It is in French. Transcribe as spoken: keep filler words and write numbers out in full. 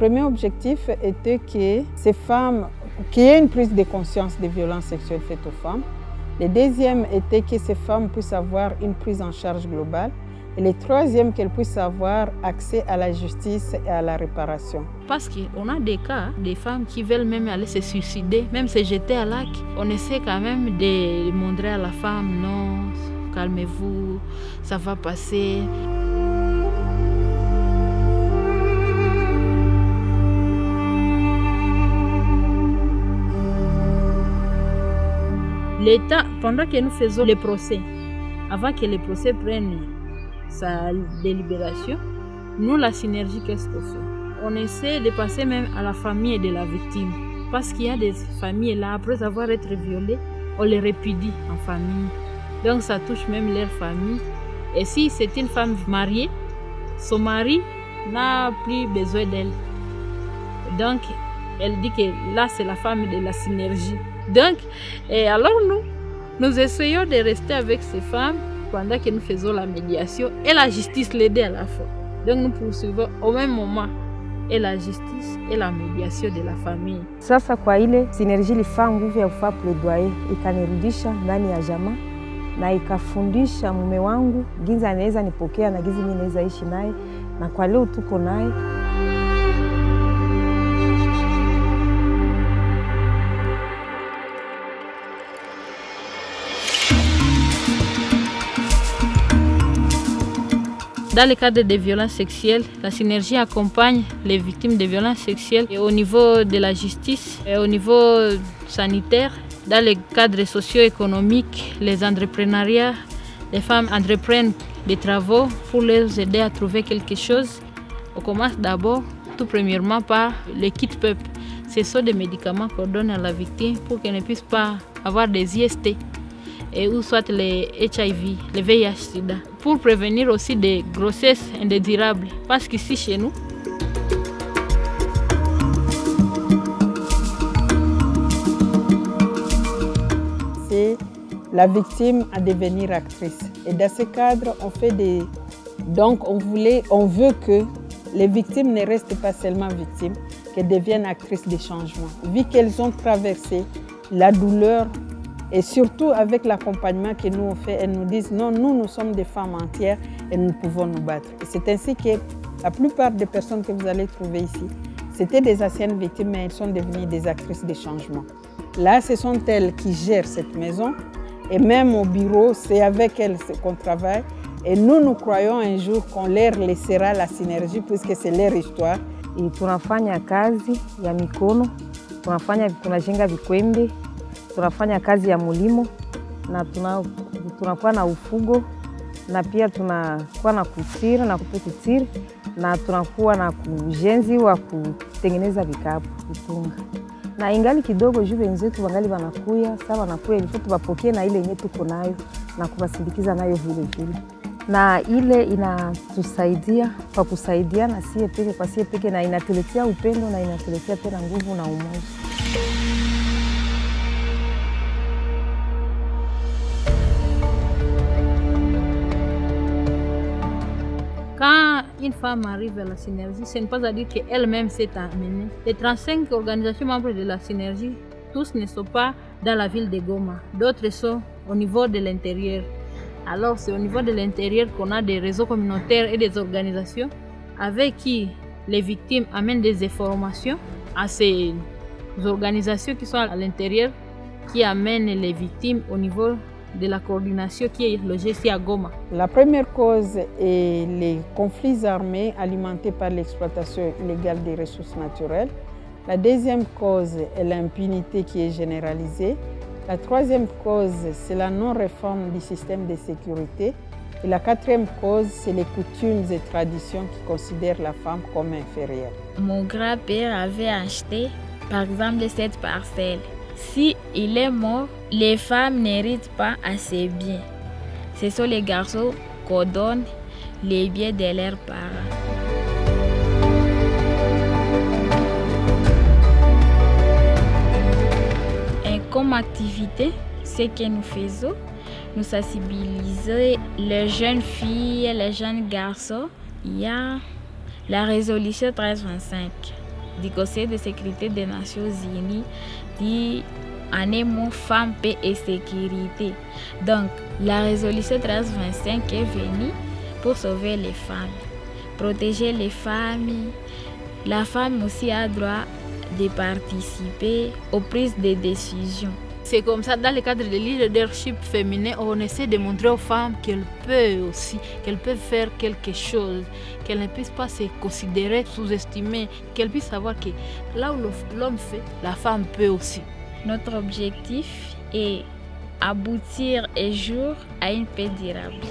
premier objectif était que ces femmes, qu'il y ait une prise de conscience des violences sexuelles faites aux femmes. Le deuxième était que ces femmes puissent avoir une prise en charge globale. Et le troisième, qu'elles puissent avoir accès à la justice et à la réparation. Parce qu'on a des cas, des femmes qui veulent même aller se suicider, même se jeter à lac. On essaie quand même de montrer à la femme, non, calmez-vous, ça va passer. L'État, pendant que nous faisons les procès, avant que les procès prennent sa délibération, nous, la synergie, qu'est-ce qu'on fait? On essaie de passer même à la famille de la victime. Parce qu'il y a des familles là, après avoir été violées, on les répudie en famille. Donc ça touche même leur famille. Et si c'est une femme mariée, son mari n'a plus besoin d'elle. Donc elle dit que là, c'est la femme de la synergie. Donc, et alors nous, nous essayons de rester avec ces femmes pendant que nous faisons la médiation et la justice l'aider à la fois. Donc nous poursuivons au même moment et la justice et la médiation de la famille. Sasa kwa ile synergie ilifaa nguvu ya kufaa plaidoyer ikanirudisha ndani ya jamaa na ikafundisha mume wangu ginzi anaweza nipokea na ginzi mimi naweza ishi naye na kwa leo tuko naye. Dans le cadre des violences sexuelles, la synergie accompagne les victimes de violences sexuelles et au niveau de la justice et au niveau sanitaire. Dans le cadre socio-économique, les entrepreneuriats, les femmes entreprennent des travaux pour les aider à trouver quelque chose. On commence d'abord, tout premièrement, par les kits P E P. Ce sont des médicaments qu'on donne à la victime pour qu'elle ne puisse pas avoir des I S T. Et ou soit les H I V, les V I H sida, pour prévenir aussi des grossesses indésirables. Parce qu'ici chez nous, c'est la victime à devenir actrice. Et dans ce cadre, on fait des... Donc on, voulait, on veut que les victimes ne restent pas seulement victimes, qu'elles deviennent actrices des changements. Vu qu'elles ont traversé la douleur, et surtout avec l'accompagnement que nous on fait, elles nous disent non, nous, nous sommes des femmes entières et nous pouvons nous battre. C'est ainsi que la plupart des personnes que vous allez trouver ici, c'était des anciennes victimes, mais elles sont devenues des actrices de changement. Là, ce sont elles qui gèrent cette maison et même au bureau, c'est avec elles qu'on travaille. Et nous, nous croyons un jour qu'on leur laissera la synergie puisque c'est leur histoire. Et tunafanya kazi ya mikono, tunafanya tunajenga vikwembe. Tunafanya kazi ya mulimo na tunakuwa na ufugo na pia tunakuwa na kutira na kupututira na tunakuwa na ujenzi wa kutengeneza vikapu kutunga. Na ingali kidogo juu wenzetu wangali wanakuya, sawa wanakuya ili tupokee na ile yenye tuko nayo na kuwasindikiza nayo vile vile. Na ile inatusaidia kwa kusaidiana sie peke kwa sie peke na inatuletea upendo na inatuletea tena nguvu na umoja. Quand une femme arrive à la synergie, ce n'est pas à dire qu'elle-même s'est amenée. Les trente-cinq organisations membres de la synergie, tous ne sont pas dans la ville de Goma. D'autres sont au niveau de l'intérieur. Alors c'est au niveau de l'intérieur qu'on a des réseaux communautaires et des organisations avec qui les victimes amènent des informations à ces organisations qui sont à l'intérieur, qui amènent les victimes au niveau de la coordination qui est logée ici à Goma. La première cause est les conflits armés alimentés par l'exploitation illégale des ressources naturelles. La deuxième cause est l'impunité qui est généralisée. La troisième cause, c'est la non-réforme du système de sécurité. Et la quatrième cause, c'est les coutumes et traditions qui considèrent la femme comme inférieure. Mon grand-père avait acheté, par exemple, cette parcelle. Si il est mort, les femmes n'héritent pas assez bien. Ce sont les garçons qu'on donne les biens de leurs parents. Et comme activité, ce que nous faisons, nous sensibilisons les jeunes filles et les jeunes garçons. Il y a la résolution mille trois cent vingt-cinq. du Conseil de sécurité des Nations Unies, dit en émo femmes, paix et sécurité. Donc, la résolution treize cent vingt-cinq est venue pour sauver les femmes, protéger les familles. La femme aussi a droit de participer aux prises de décisions. C'est comme ça, dans le cadre du leadership féminin, on essaie de montrer aux femmes qu'elles peuvent aussi, qu'elles peuvent faire quelque chose, qu'elles ne puissent pas se considérer sous-estimées, qu'elles puissent savoir que là où l'homme fait, la femme peut aussi. Notre objectif est aboutir un jour à une paix durable.